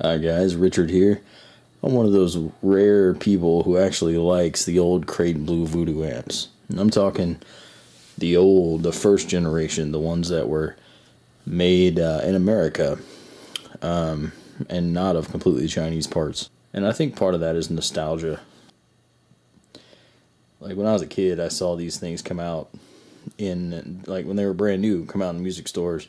Hi guys, Richard here. I'm one of those rare people who actually likes the old Crate Blue Voodoo amps. And I'm talking the old, the first generation, the ones that were made in America and not of completely Chinese parts. And I think part of that is nostalgia. Like when I was a kid, I saw these things come out in, like when they were brand new, come out in music stores,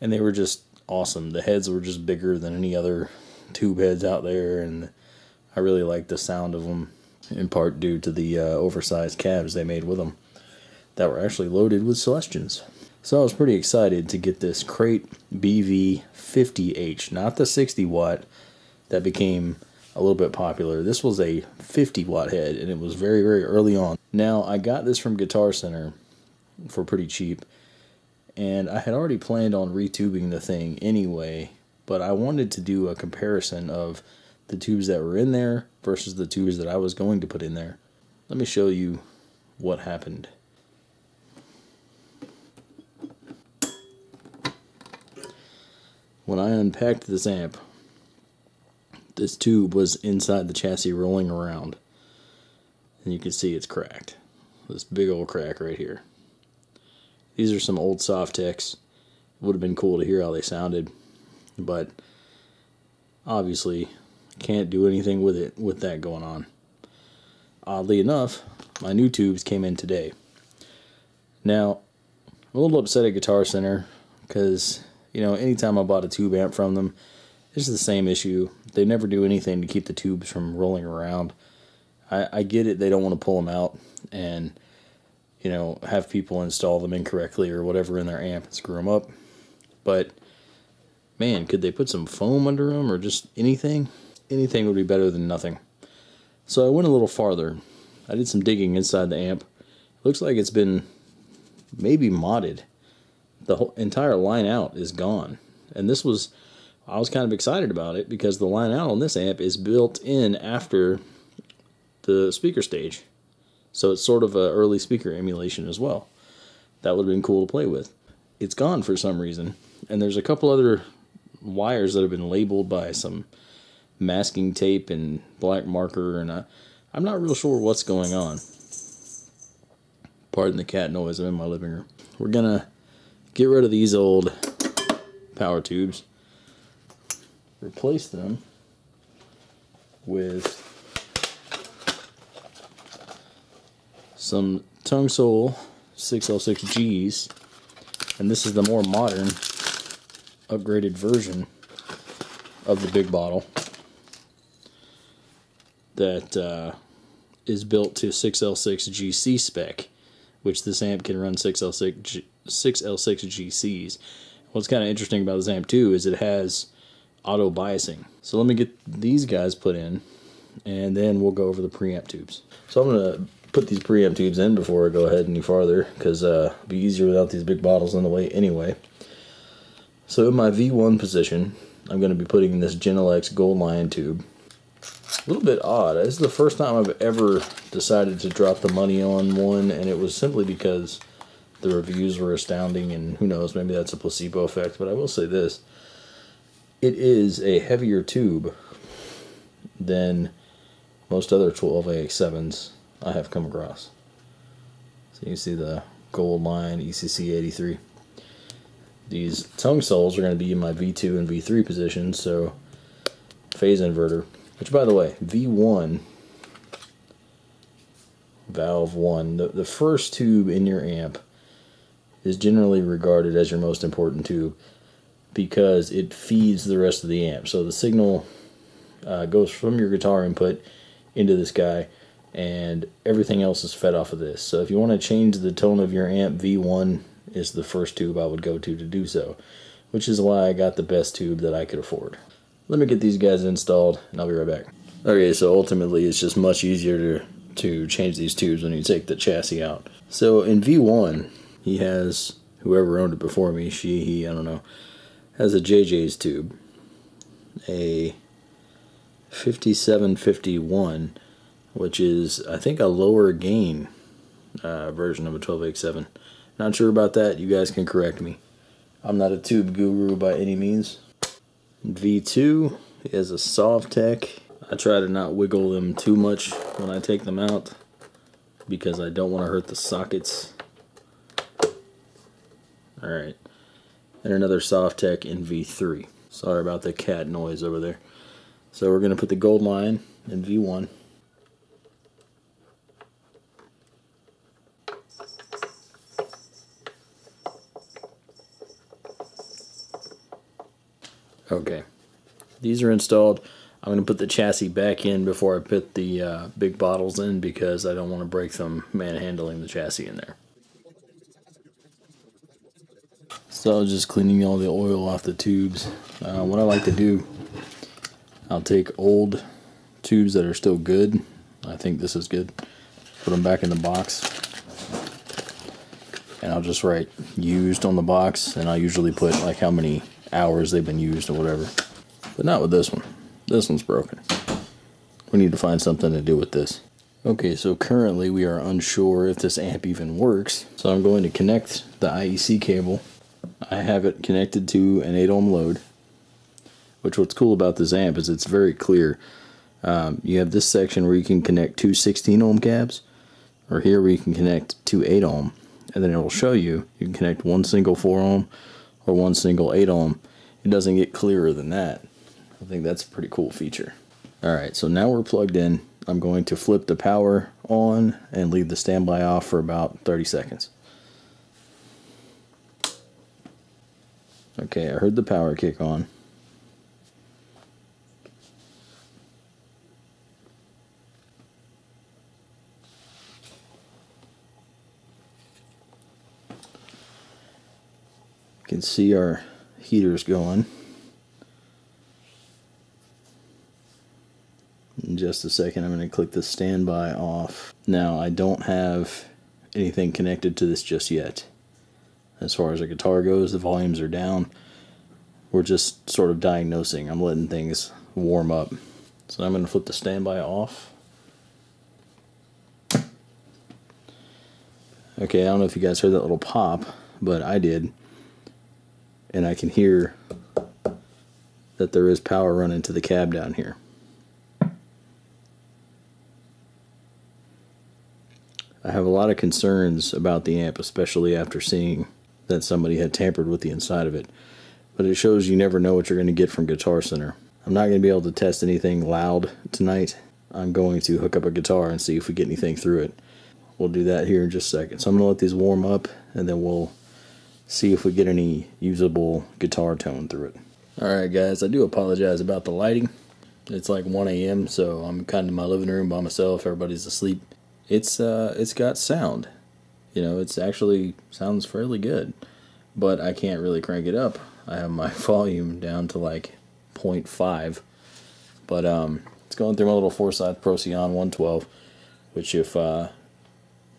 and they were just awesome. The heads were just bigger than any other tube heads out there, and I really liked the sound of them, in part due to the oversized cabs they made with them that were actually loaded with Celestions. So I was pretty excited to get this Crate BV50H, not the 60 watt that became a little bit popular. This was a 50 watt head, and it was very, very early on. Now, I got this from Guitar Center for pretty cheap, and I had already planned on retubing the thing anyway, but I wanted to do a comparison of the tubes that were in there versus the tubes that I was going to put in there. Let me show you what happened. When I unpacked this amp, this tube was inside the chassis rolling around, and you can see it's cracked. This big old crack right here. These are some old Sovteks. It would have been cool to hear how they sounded, but obviously can't do anything with it with that going on. Oddly enough, my new tubes came in today. Now, I'm a little upset at Guitar Center because, you know, anytime I bought a tube amp from them, it's the same issue. They never do anything to keep the tubes from rolling around. I get it, they don't want to pull them out and, you know, have people install them incorrectly or whatever in their amp and screw them up. But, man, could they put some foam under them or just anything? Anything would be better than nothing. So I went a little farther. I did some digging inside the amp. Looks like it's been maybe modded. The whole entire line out is gone. And this was, I was kind of excited about it because the line out on this amp is built in after the speaker stage. So it's sort of an early speaker emulation as well. That would have been cool to play with. It's gone for some reason. And there's a couple other wires that have been labeled by some masking tape and black marker. And I'm not real sure what's going on. Pardon the cat noise, I'm in my living room. We're going to get rid of these old power tubes. Replace them with some Tung Sol 6L6Gs, and this is the more modern upgraded version of the big bottle that is built to 6L6GC spec, which this amp can run 6L6GCs. What's kind of interesting about this amp too is it has auto biasing. So let me get these guys put in, and then we'll go over the preamp tubes. So I'm going to put these preamp tubes in before I go ahead any farther, because it'll be easier without these big bottles in the way anyway. So in my V1 position, I'm going to be putting in this Genelex Gold Lion tube. A little bit odd. This is the first time I've ever decided to drop the money on one, and it was simply because the reviews were astounding, and who knows, maybe that's a placebo effect, but I will say this. It is a heavier tube than most other 12AX7s I have come across. So you see the Gold Lion ECC83. These Tung Sols are going to be in my V2 and V3 positions, so phase inverter, which by the way, V1 valve 1, the first tube in your amp is generally regarded as your most important tube because it feeds the rest of the amp. So the signal goes from your guitar input into this guy, and everything else is fed off of this. So if you want to change the tone of your amp, V1 is the first tube I would go to do so, which is why I got the best tube that I could afford. Let me get these guys installed, and I'll be right back. Okay, so ultimately it's just much easier to change these tubes when you take the chassis out. So in V1, he has, whoever owned it before me, she, he, I don't know, has a JJ's tube, a 5751, which is, I think, a lower gain version of a 12AX7. Not sure about that. You guys can correct me. I'm not a tube guru by any means. V2 is a Sovtek. I try to not wiggle them too much when I take them out because I don't want to hurt the sockets. Alright, and another Sovtek in V3. Sorry about the cat noise over there. So we're going to put the Gold Lion in V1. Okay, these are installed. I'm going to put the chassis back in before I put the big bottles in because I don't want to break them manhandling the chassis in there. So just cleaning all the oil off the tubes. What I like to do, I'll take old tubes that are still good. I think this is good. Put them back in the box. And I'll just write used on the box, and I'll usually put like how many hours they've been used or whatever. But not with this one. This one's broken. We need to find something to do with this. Okay, so currently we are unsure if this amp even works. So I'm going to connect the IEC cable. I have it connected to an 8 ohm load, which what's cool about this amp is it's very clear. You have this section where you can connect two 16 ohm cabs, or here where you can connect two 8 ohm, and then it will show you, you can connect one single 4 ohm or one single 8 ohm. It doesn't get clearer than that. I think that's a pretty cool feature. Alright, so now we're plugged in. I'm going to flip the power on and leave the standby off for about 30 seconds. Okay, I heard the power kick on. You can see our heater's going. In just a second, I'm going to click the standby off. Now, I don't have anything connected to this just yet. As far as the guitar goes, the volumes are down. We're just sort of diagnosing. I'm letting things warm up. So I'm going to flip the standby off. Okay, I don't know if you guys heard that little pop, but I did. And I can hear that there is power running to the cab down here. I have a lot of concerns about the amp, especially after seeing that somebody had tampered with the inside of it. But it shows you never know what you're going to get from Guitar Center. I'm not going to be able to test anything loud tonight. I'm going to hook up a guitar and see if we get anything through it. We'll do that here in just a second. So I'm going to let these warm up, and then we'll see if we get any usable guitar tone through it. Alright guys, I do apologize about the lighting. It's like 1 a.m., so I'm kind of in my living room by myself. Everybody's asleep. It's got sound, you know, it's actually sounds fairly good, but I can't really crank it up. I have my volume down to like 0.5, but it's going through my little Forsyth Procyon 112, which if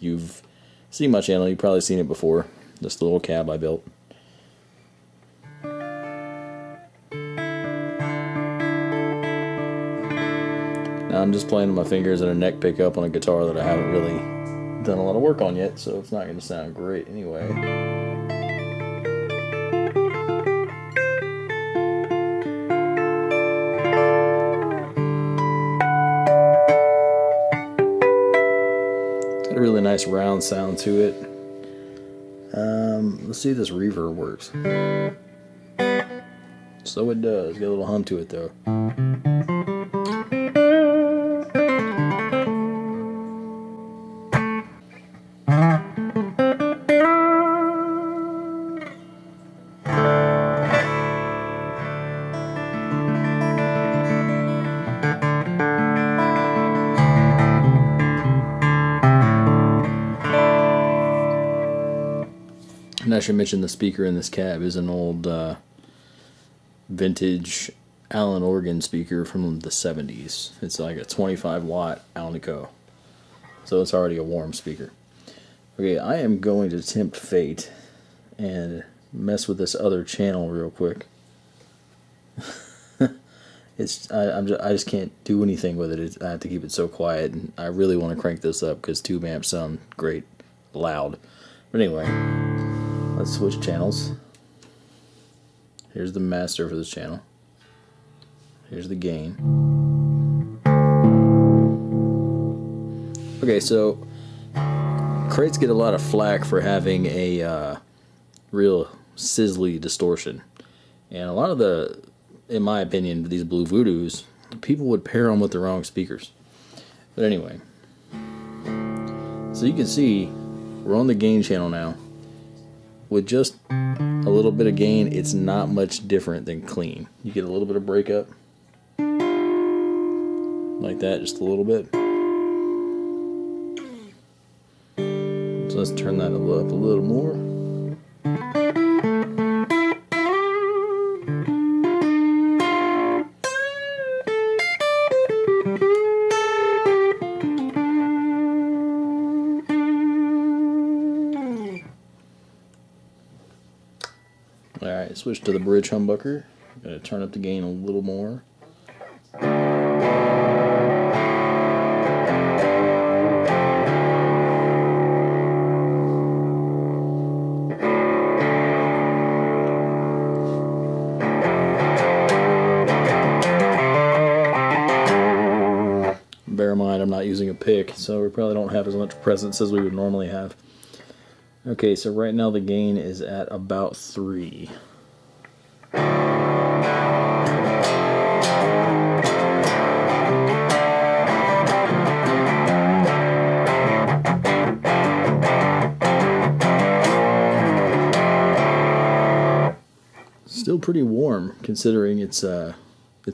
you've seen my channel, you've probably seen it before. This little cab I built. I'm just playing with my fingers and a neck pickup on a guitar that I haven't really done a lot of work on yet, so it's not going to sound great anyway. It's got a really nice round sound to it. Let's see if this reverb works. So it does. Got a little hum to it though. I should mention the speaker in this cab is an old vintage Allen organ speaker from the 70s. It's like a 25 watt Alnico, so it's already a warm speaker. Okay, I am going to tempt fate and mess with this other channel real quick. I just can't do anything with it. I have to keep it so quiet, and I really want to crank this up because tube amps sound great loud. But anyway. Let's switch channels. Here's the master for this channel. Here's the gain. Okay, so crates get a lot of flack for having a real sizzly distortion. And a lot of the, in my opinion, these Blue Voodoos, people would pair them with the wrong speakers. But anyway, so you can see we're on the gain channel now. With just a little bit of gain, it's not much different than clean. You get a little bit of breakup, like that, just a little bit. So let's turn that up a little more. Alright, switch to the bridge humbucker. I'm going to turn up the gain a little more. Bear in mind, I'm not using a pick, so we probably don't have as much presence as we would normally have. Okay, so right now the gain is at about 3. Still pretty warm considering it's a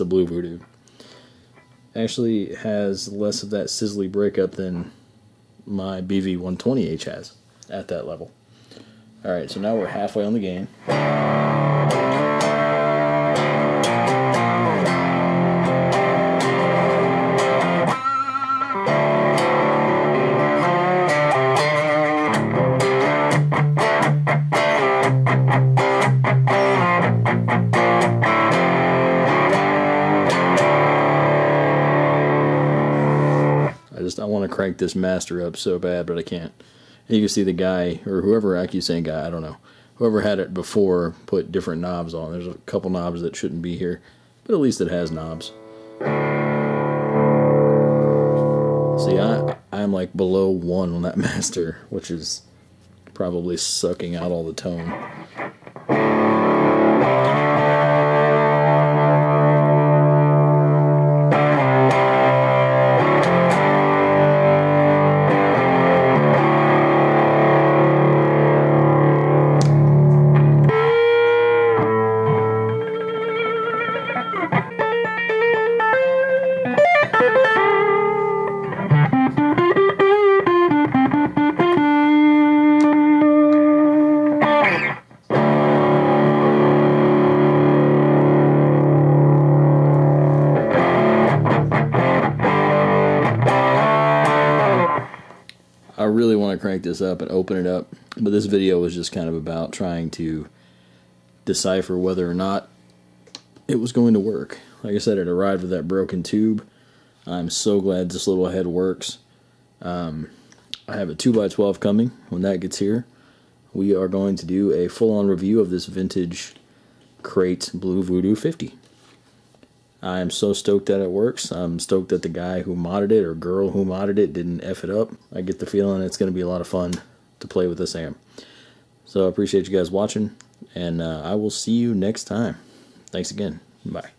Blue Voodoo. Actually, it has less of that sizzly breakup than my BV120H has at that level. Alright, so now we're halfway on the gain. I want to crank this master up so bad, but I can't. You can see the guy, or whoever, I keep saying guy, I don't know. Whoever had it before put different knobs on. There's a couple knobs that shouldn't be here, but at least it has knobs. See, I'm like below 1 on that master, which is probably sucking out all the tone. I really want to crank this up and open it up, but this video was just kind of about trying to decipher whether or not it was going to work. Like I said, it arrived with that broken tube. I'm so glad this little head works. I have a 2x12 coming. When that gets here, we are going to do a full-on review of this vintage Crate Blue Voodoo 50. I am so stoked that it works. I'm stoked that the guy who modded it, or girl who modded it, didn't F it up. I get the feeling it's going to be a lot of fun to play with this amp. So I appreciate you guys watching, and I will see you next time. Thanks again. Bye.